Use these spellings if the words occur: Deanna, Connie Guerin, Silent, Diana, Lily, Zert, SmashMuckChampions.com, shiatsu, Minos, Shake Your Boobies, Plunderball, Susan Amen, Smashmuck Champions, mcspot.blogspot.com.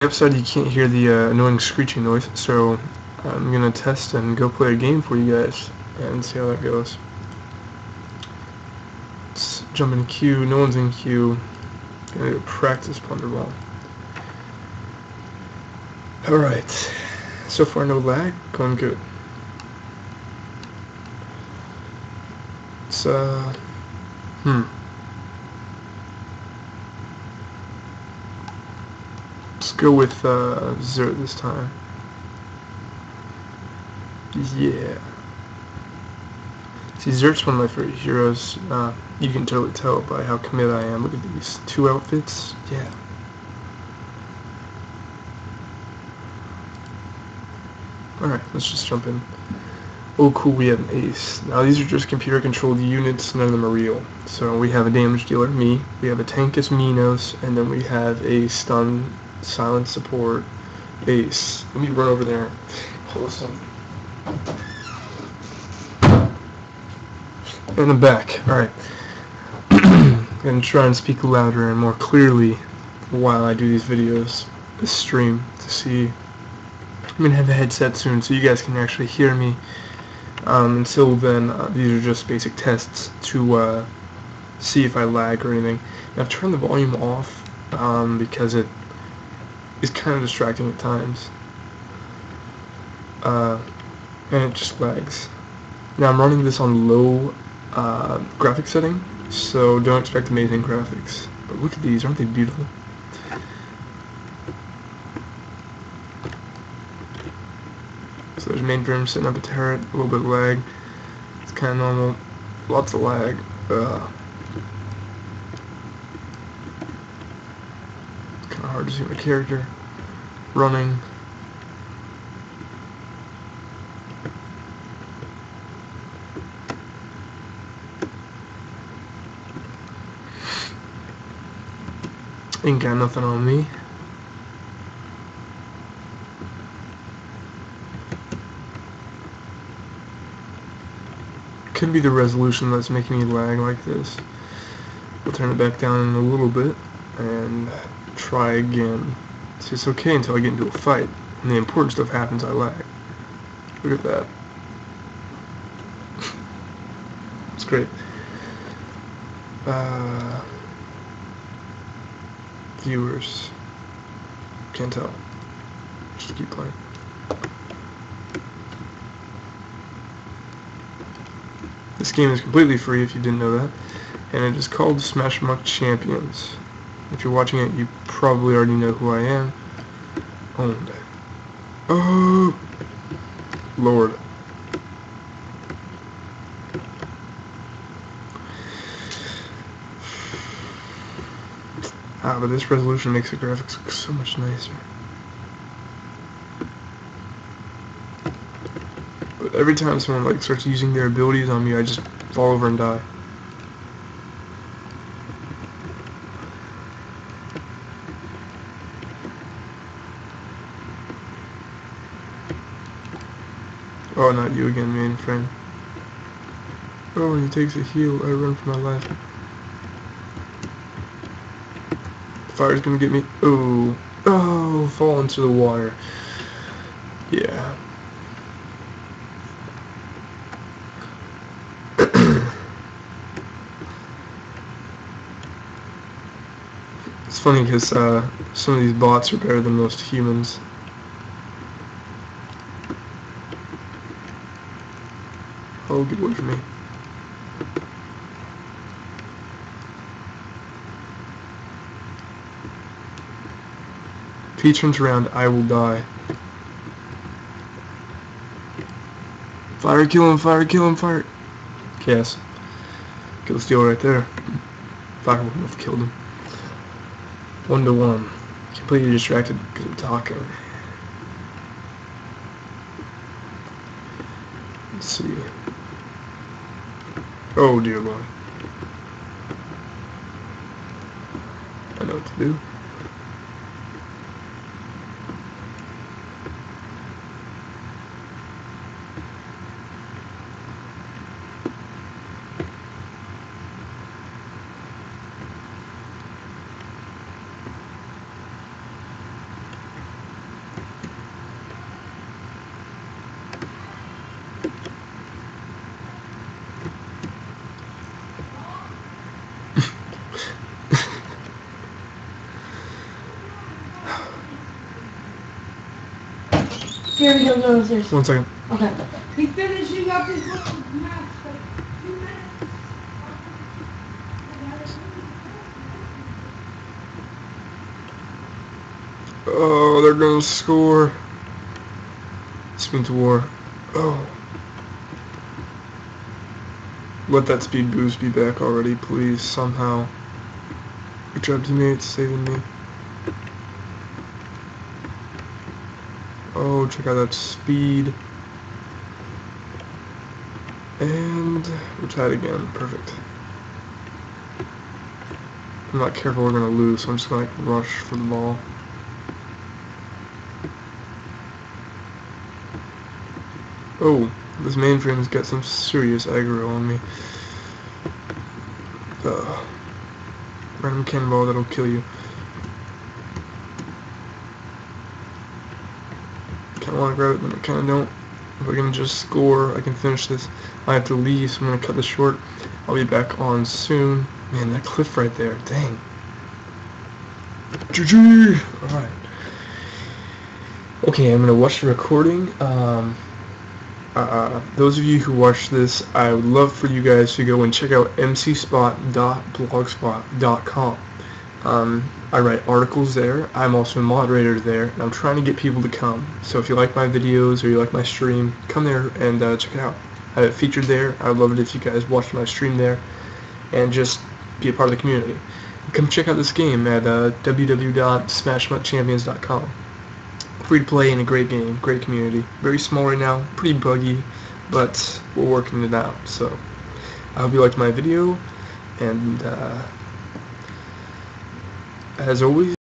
upside, you can't hear the annoying screeching noise, so I'm gonna test and go play a game for you guys and see how that goes. Let's jump in queue. No one's in queue. Gonna do a practice plunderball. Alright, so far no lag, going good. It's let's go with Zert this time. Yeah. See, Zert's one of my favorite heroes. You can totally tell by how committed I am. Look at these two outfits. Yeah. Alright, let's just jump in. Oh cool, we have an ace. Now these are just computer controlled units, none of them are real. So we have a damage dealer, me, we have a tank as Minos, and then we have a stun, silent support, ace. Let me run over there. Pull some. And I'm back. Alright. I'm gonna try and speak louder and more clearly while I do these videos, this stream, to see. I'm going to have a headset soon so you guys can actually hear me. Until then, these are just basic tests to see if I lag or anything. And I've turned the volume off because it is kind of distracting at times. And it just lags. Now I'm running this on low graphic setting, so don't expect amazing graphics. But look at these, aren't they beautiful? So there's mainframe sitting up a turret, a little bit of lag. It's kind of normal. Lots of lag. It's kind of hard to see my character running. Ain't got nothing on me. Could be the resolution that's making me lag like this. We'll turn it back down in a little bit and try again. See, it's okay until I get into a fight. When the important stuff happens, I lag. Look at that. It's great. Viewers. Can't tell. Just keep playing. This game is completely free if you didn't know that, and it is called Smashmuck Champions. If you're watching it, you probably already know who I am. Owned. Oh! Lord. Ah, but this resolution makes the graphics look so much nicer. Every time someone like starts using their abilities on me, I just fall over and die. Oh, not you again, mainframe. Oh, he takes a heal. I run for my life. Fire's gonna get me. Oh, oh, fall into the water. Yeah. It's funny because some of these bots are better than most humans. Oh, get away from me. If he turns around, I will die. Fire, kill him, fire, kill him, fire. Chaos. Kill steal right there. Fire wouldn't have killed him. 1-to-1. Completely distracted because I'm talking. Let's see. Oh dear Lord. I know what to do. Here we go, losers. 1 second. Okay. He's finishing up his little match for 2 minutes. Oh, they're gonna score. Spin to war. Oh. Let that speed boost be back already, please, somehow. Good job, teammates, saving me. Oh, check out that speed. And we're tied again. Perfect. I'm not careful, we're going to lose, so I'm just going to rush for the ball. Oh, this mainframe's got some serious aggro on me. Random cannonball that'll kill you. I want to grab it, but I kind of don't. If I can just score, I can finish this. I have to leave, so I'm going to cut this short. I'll be back on soon. Man, that cliff right there. Dang. GG! Alright. Okay, I'm going to watch the recording. Those of you who watch this, I would love for you guys to go and check out mcspot.blogspot.com. I write articles there. I'm also a moderator there, and I'm trying to get people to come. So if you like my videos or you like my stream, come there and check it out. I have it featured there. I would love it if you guys watched my stream there and just be a part of the community. Come check out this game at www.SmashMuckChampions.com. Free to play and a great game, great community. Very small right now, pretty buggy, but we're working it out. So I hope you liked my video, and as always.